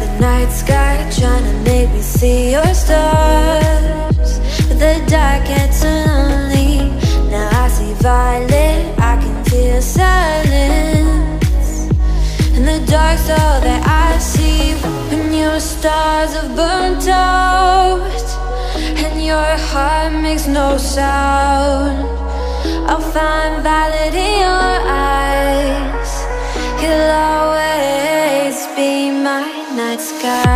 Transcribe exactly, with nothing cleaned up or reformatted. the night sky, trying to make me see your stars, but the dark can't turn on me. Now I see violet, I can feel silence, and the dark's all that I see. When your stars have burnt out and your heart makes no sound, I'll find validity in your eyes. You'll always be my night sky.